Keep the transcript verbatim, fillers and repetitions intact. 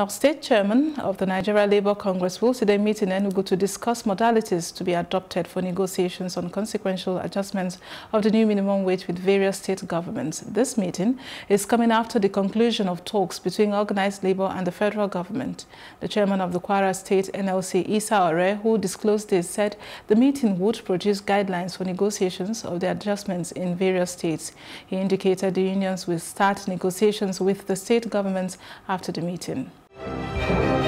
Now, State Chairman of the Nigeria Labour Congress will today meet in Enugu to discuss modalities to be adopted for negotiations on consequential adjustments of the new minimum wage with various state governments. This meeting is coming after the conclusion of talks between organized labour and the federal government. The chairman of the Kwara State N L C, Isa Ore, who disclosed this, said the meeting would produce guidelines for negotiations of the adjustments in various states. He indicated the unions will start negotiations with the state governments after the meeting. Thank you.